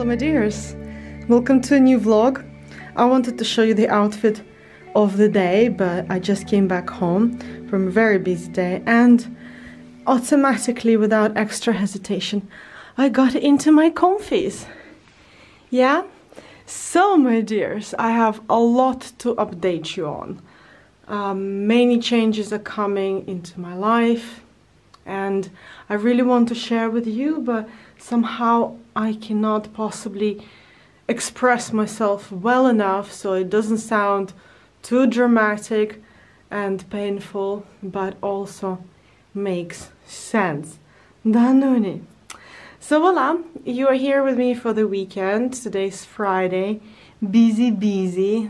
Hello my dears, welcome to a new vlog. I wanted to show you the outfit of the day, but I just came back home from a very busy day and automatically, without extra hesitation, I got into my comfies. Yeah? So my dears, I have a lot to update you on. Many changes are coming into my life and I really want to share with you, but somehow I cannot possibly express myself well enough so it doesn't sound too dramatic and painful, but also makes sense. Danone. So voila, you are here with me for the weekend. Today's Friday. Busy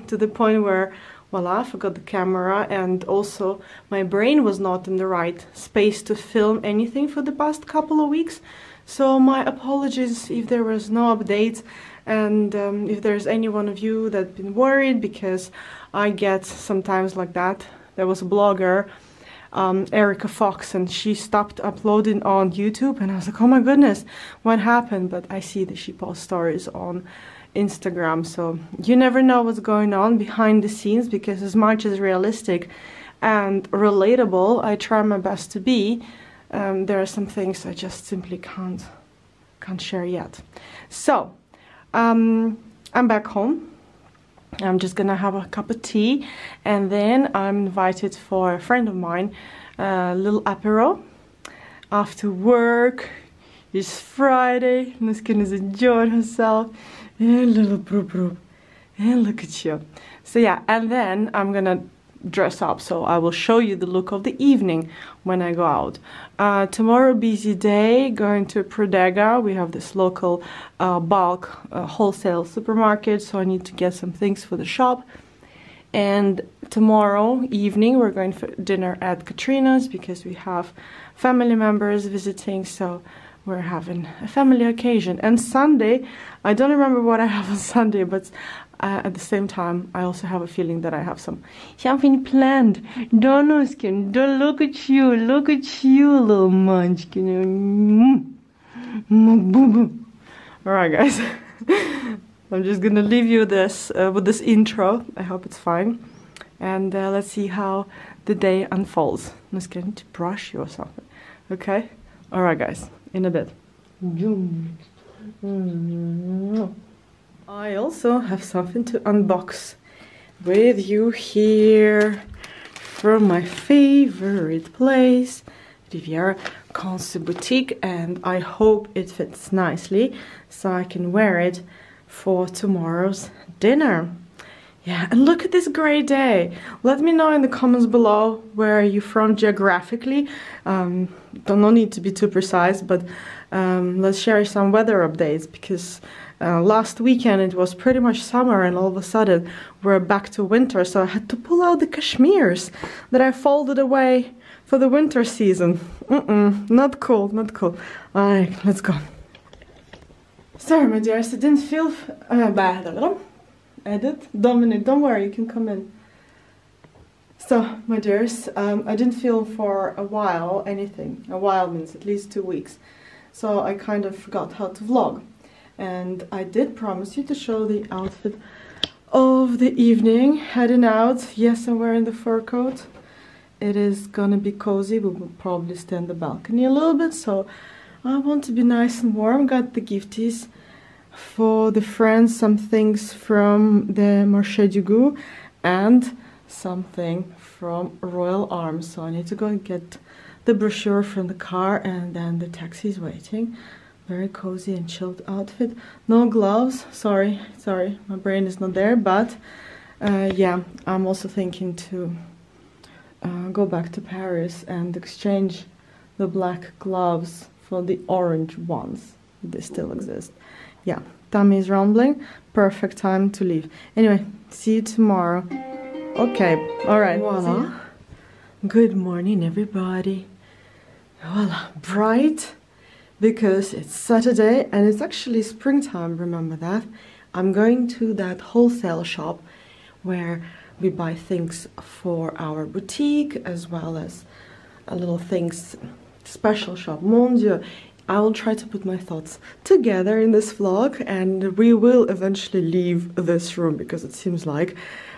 to the point where, voila, I forgot the camera and also my brain was not in the right space to film anything for the past couple of weeks. So my apologies if there was no updates and if there's any one of you that's been worried, because I get sometimes like that. There was a blogger, Erica Fox, and she stopped uploading on YouTube and I was like, oh my goodness, what happened? But I see that she posts stories on Instagram, so you never know what's going on behind the scenes, because as much as realistic and relatable I try my best to be, there are some things I just simply can't share yet. So I'm back home. I'm just gonna have a cup of tea and then I'm invited for a friend of mine a little apéro after work. It's Friday, Nuskina's enjoying herself. And little pru-pru. And look at you. So yeah, and then I'm gonna dress up, so I will show you the look of the evening when I go out. Tomorrow, busy day, going to Prodega. We have this local bulk wholesale supermarket, so I need to get some things for the shop. And tomorrow evening we're going for dinner at Katrina's, because we have family members visiting, so we're having a family occasion. And Sunday, I don't remember what I have on Sunday, but at the same time, I also have a feeling that I have something planned. Donoskin, look at you, little munchkin. All right, guys, I'm just gonna leave you this with this intro. I hope it's fine, and let's see how the day unfolds. I'm just going to brush you or something, okay? All right, guys, in a bit. I also have something to unbox with you here from my favorite place, Riviera Concept Boutique, and I hope it fits nicely so I can wear it for tomorrow's dinner. Yeah, and look at this grey day. Let me know in the comments below where are you from geographically. No need to be too precise, but let's share some weather updates, because last weekend it was pretty much summer and all of a sudden we're back to winter, so I had to pull out the cashmeres that I folded away for the winter season. Not cool, not cool. Alright, let's go. Sorry my dears, I didn't feel bad. Edit. Dominic, don't worry, you can come in. So, my dears, I didn't feel for a while anything. A while means at least 2 weeks. So I kind of forgot how to vlog. And I did promise you to show the outfit of the evening. Heading out. Yes, I'm wearing the fur coat. It is gonna be cozy. We will probably stay on the balcony a little bit. So I want to be nice and warm. Got the gifties for the friends, some things from the Marché du Gou and something from Royal Arms. So I need to go and get the brochure from the car, and then the taxi is waiting. Very cozy and chilled outfit. No gloves, sorry, my brain is not there, but yeah, I'm also thinking to go back to Paris and exchange the black gloves for the orange ones. They still exist. Yeah, tummy is rumbling. Perfect time to leave. Anyway, see you tomorrow. Okay, alright. Voila. Good morning, everybody. Voila. Bright, because it's Saturday and it's actually springtime, remember that. I'm going to that wholesale shop where we buy things for our boutique, as well as a little things special shop. Mon Dieu. I will try to put my thoughts together in this vlog, and we will eventually leave this room because it seems like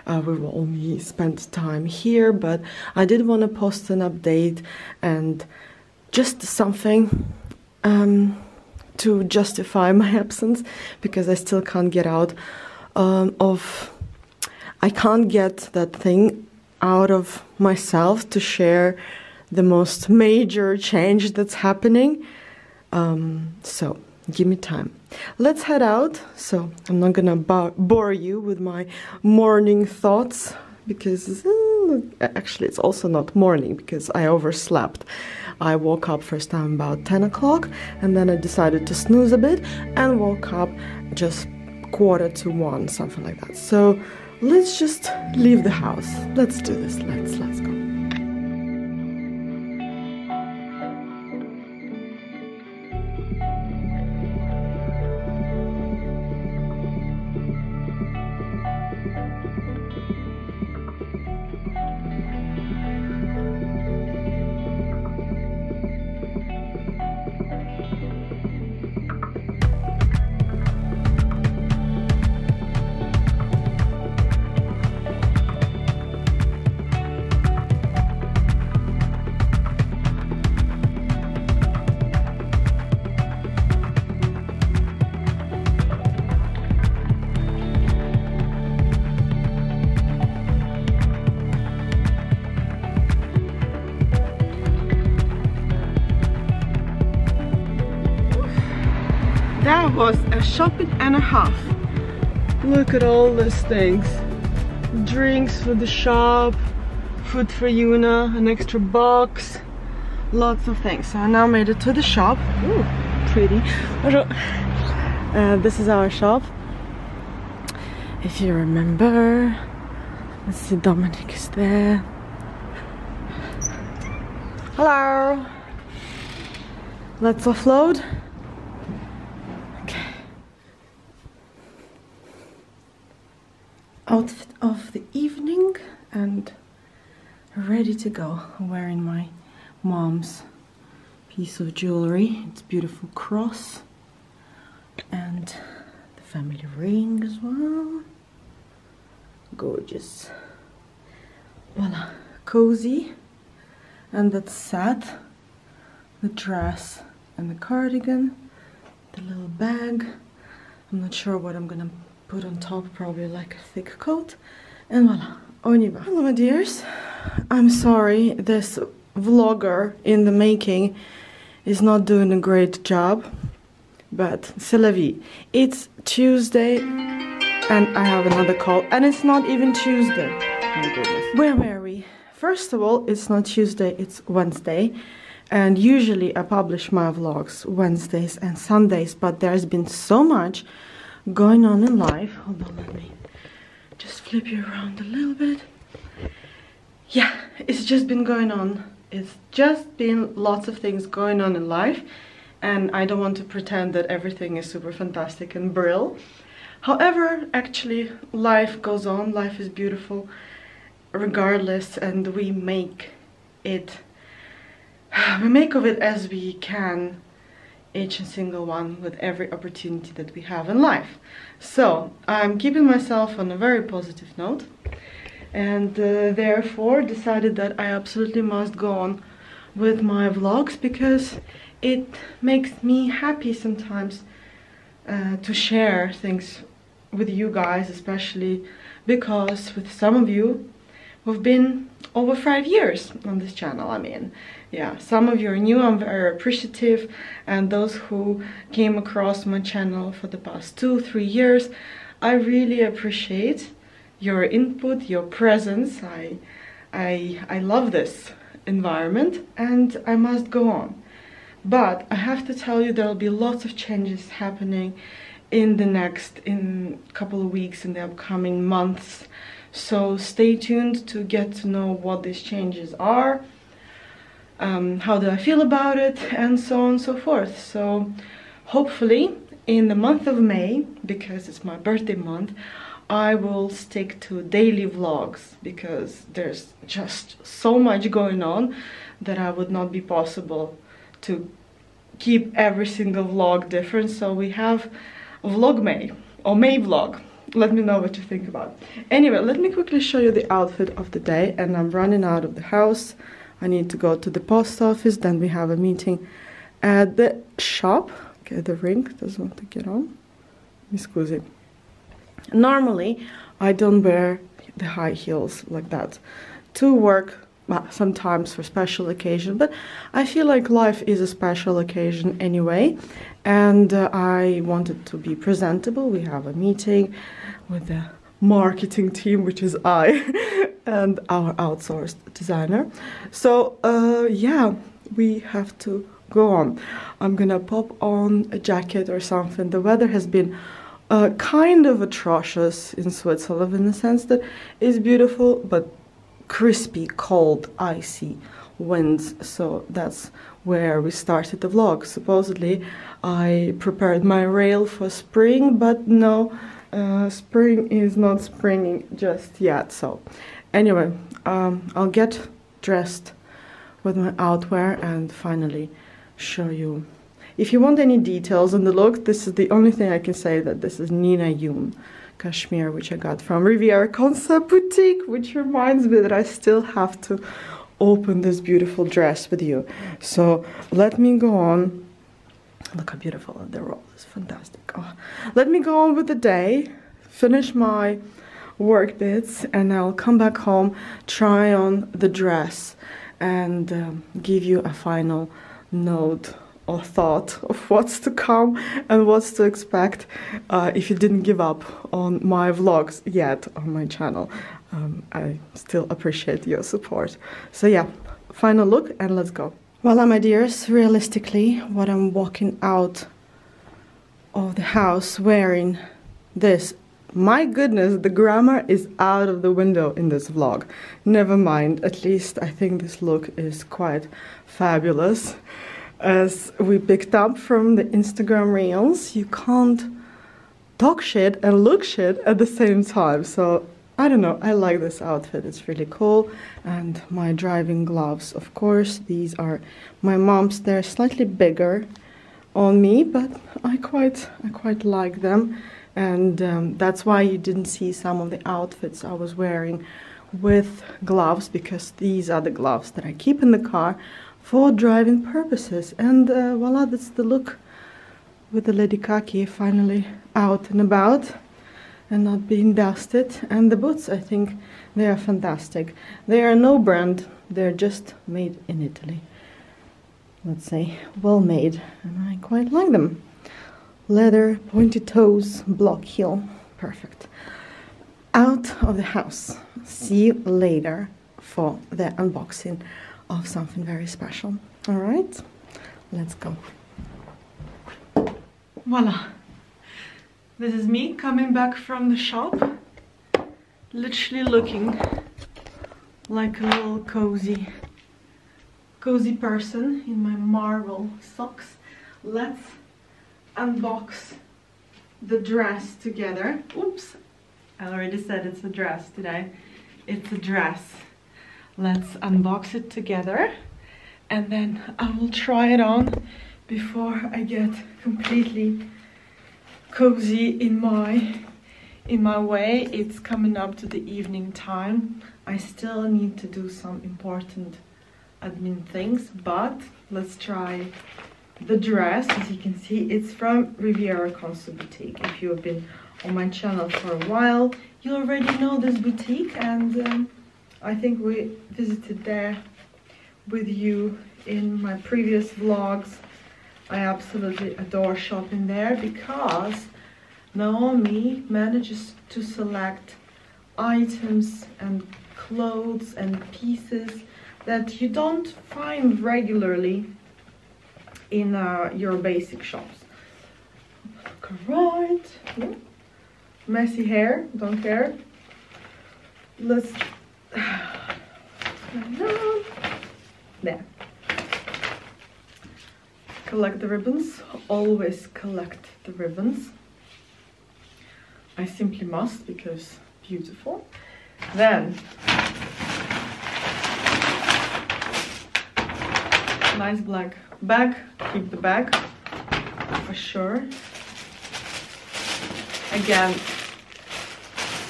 we will only spend time here. But I did want to post an update and just something to justify my absence, because I still can't get out I can't get that thing out of myself to share the most major change that's happening. So give me time. Let's head out. So I'm not gonna bore you with my morning thoughts, because actually it's also not morning because I overslept. I woke up first time about 10 o'clock and then I decided to snooze a bit and woke up just 1:45, something like that. So let's just leave the house. Let's do this. Let's go. That was a shopping and a half. Look at all these things. Drinks for the shop, food for Yuna, an extra box, lots of things. So I now made it to the shop. Ooh, pretty. This is our shop. If you remember, let's see, Dominic is there. Hello. Let's offload. Outfit of the evening and ready to go. I'm wearing my mom's piece of jewelry. It's a beautiful cross and the family ring as well. Gorgeous. Voila, cozy. And that's set. The dress and the cardigan, the little bag. I'm not sure what I'm gonna put on top, probably like a thick coat, and voila, on y va. Hello my dears, I'm sorry this vlogger in the making is not doing a great job, but c'est la vie. It's Tuesday and I have another call, and it's not even Tuesday. My goodness. Where were we? First of all, it's not Tuesday, it's Wednesday. And usually I publish my vlogs Wednesdays and Sundays, but there's been so much going on in life. Hold on, let me just flip you around a little bit. Yeah, it's just been going on. It's just been lots of things going on in life, and I don't want to pretend that everything is super fantastic and brill. However, actually life goes on, life is beautiful regardless, and we make of it as we can, each and single one, with every opportunity that we have in life. So I'm keeping myself on a very positive note, and therefore decided that I absolutely must go on with my vlogs, because it makes me happy sometimes to share things with you guys, especially because with some of you we've been over 5 years on this channel. I mean, yeah, some of you are new, I'm very appreciative, and those who came across my channel for the past 2-3 years, I really appreciate your input, your presence. I love this environment, and I must go on. But I have to tell you, there'll be lots of changes happening in the next couple of weeks, in the upcoming months. So stay tuned to get to know what these changes are, how do I feel about it, and so on and so forth. So hopefully in the month of May, because it's my birthday month, I will stick to daily vlogs, because there's just so much going on that I would not be possible to keep every single vlog different, so we have vlog May or May vlog. Let me know what you think about. Anyway, let me quickly show you the outfit of the day, and I'm running out of the house. I need to go to the post office, then we have a meeting at the shop. Okay, the ring doesn't want to get on. Mi scusi. Normally, I don't wear the high heels like that to work, well, sometimes for special occasion, but I feel like life is a special occasion anyway, and I wanted to be presentable. We have a meeting with the marketing team, which is I, and our outsourced designer. So yeah, we have to go on. I'm gonna pop on a jacket or something. The weather has been kind of atrocious in Switzerland, in the sense that it's beautiful but crispy, cold, icy winds. So that's where we started the vlog. Supposedly I prepared my rail for spring, but no, spring is not springing just yet. So anyway, I'll get dressed with my outwear and finally show you. If you want any details on the look, this is the only thing I can say, that this is Nina Yum cashmere, which I got from Riviera Concept Boutique, which reminds me that I still have to open this beautiful dress with you. So let me go on. Look how beautiful the roll is, fantastic. Oh. Let me go on with the day, finish my work bits, and I'll come back home, try on the dress, and give you a final note or thought of what's to come and what's to expect if you didn't give up on my vlogs yet on my channel. I still appreciate your support. So yeah, final look, and let's go. Voila, my dears, realistically, what I'm walking out of the house wearing this, my goodness, the grammar is out of the window in this vlog. Never mind, at least I think this look is quite fabulous. As we picked up from the Instagram reels, you can't talk shit and look shit at the same time. So I don't know, I like this outfit, it's really cool. And my driving gloves, of course, these are my mom's. They're slightly bigger on me, but I quite like them. And that's why you didn't see some of the outfits I was wearing with gloves, because these are the gloves that I keep in the car for driving purposes. And voila, that's the look with the lady khaki finally out and about and not being dusted. And the boots, I think they are fantastic. They are no brand, they're just made in Italy. Let's say well made, and I quite like them. Leather, pointy toes, block heel, perfect. Out of the house, see you later for the unboxing of something very special. All right, let's go. Voila, this is me coming back from the shop, literally looking like a little cozy person in my marble socks. Let's unbox the dress together. Oops, I already said it's a dress today. It's a dress. Let's unbox it together, and then I will try it on before I get completely cozy in my way. It's coming up to the evening time. I still need to do some important admin things, but let's try the dress. As you can see, it's from Riviera Concept Boutique. If you have been on my channel for a while, you already know this boutique, and I think we visited there with you in my previous vlogs. I absolutely adore shopping there because Naomi manages to select items and clothes and pieces that you don't find regularly in your basic shops. Right. Yeah. Messy hair, don't care. Let's... There. Collect the ribbons. Always collect the ribbons. I simply must, because beautiful. Then nice black bag. Keep the bag for sure. Again,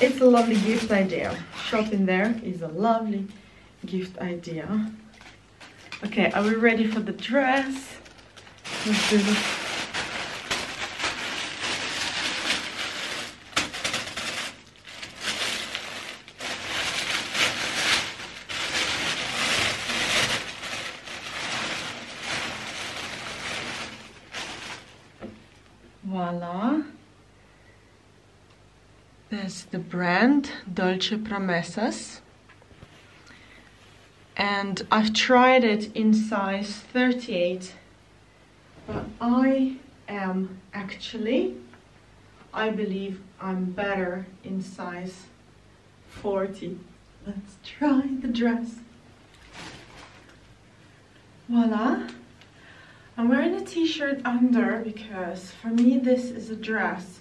it's a lovely gift idea. Shopping there is a lovely gift idea. Okay, are we ready for the dress? Let's do this. Voila. There's the brand Dolce Promesas, and I've tried it in size 38, but I am actually, I believe I'm better in size 40. Let's try the dress. Voila. I'm wearing a t-shirt under because for me this is a dress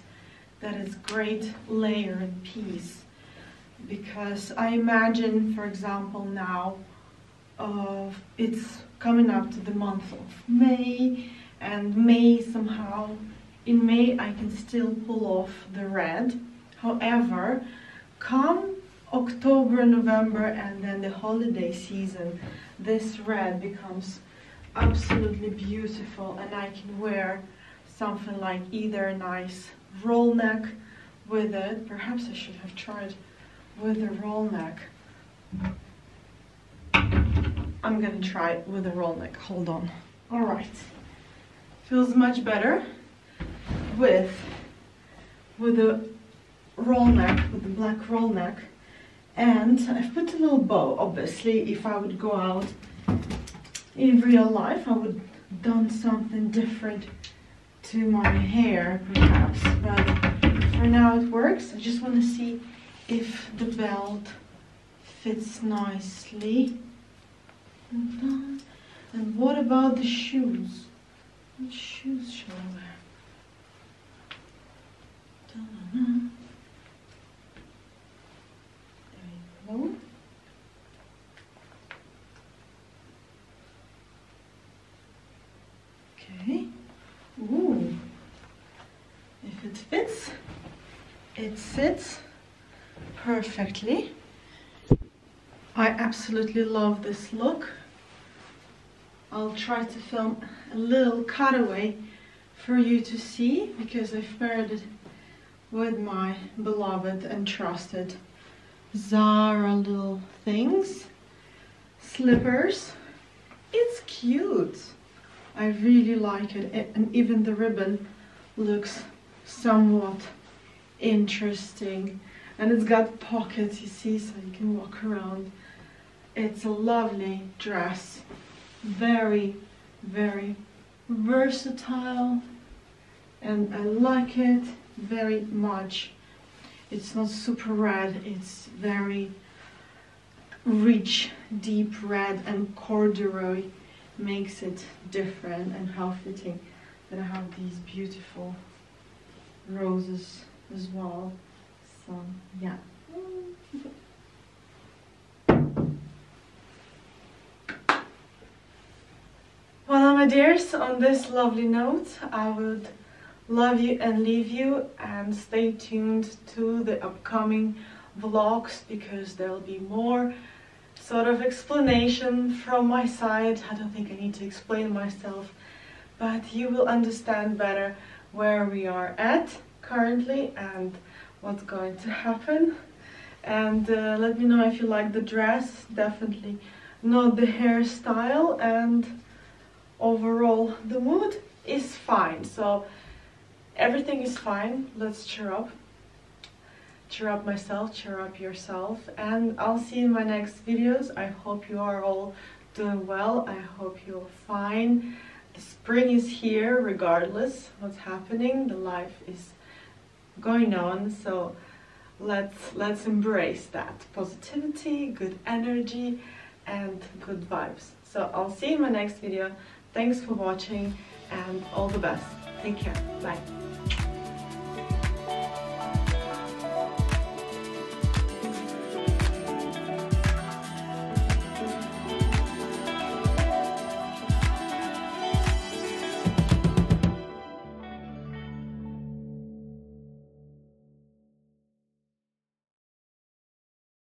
that is great layer and piece, because I imagine, for example, now it's coming up to the month of May, and May somehow, in May I can still pull off the red. However, come October, November, and then the holiday season, this red becomes absolutely beautiful, and I can wear something like either a nice roll neck with it. Perhaps I should have tried with a roll neck. I'm gonna try it with a roll neck, hold on. All right, feels much better with a roll neck, with a black roll neck. And I've put a little bow. Obviously, if I would go out in real life, I would have done something different to my hair, perhaps, but for now it works. I just want to see if the belt fits nicely. And what about the shoes? What shoes shall I wear? There you go. Okay. Ooh, if it fits, it sits perfectly. I absolutely love this look. I'll try to film a little cutaway for you to see, because I've paired it with my beloved and trusted Zara little things, slippers. It's cute. I really like it, and even the ribbon looks somewhat interesting, and it's got pockets, you see, so you can walk around. It's a lovely dress, very, very versatile, and I like it very much. It's not super red, it's very rich, deep red, and corduroy makes it different. And how fitting that I have these beautiful roses as well. So yeah, well, my dears, on this lovely note, I would love you and leave you, and stay tuned to the upcoming vlogs, because there'll be more sort of explanation from my side. I don't think I need to explain myself, but you will understand better where we are at currently and what's going to happen. And let me know if you like the dress, definitely not the hairstyle, and overall the mood is fine, so everything is fine. Let's cheer up myself, cheer up yourself, and I'll see you in my next videos. I hope you are all doing well. I hope you're fine. The spring is here regardless what's happening. The life is going on, so let's embrace that positivity, good energy, and good vibes. So I'll see you in my next video. Thanks for watching, and all the best. Take care. Bye.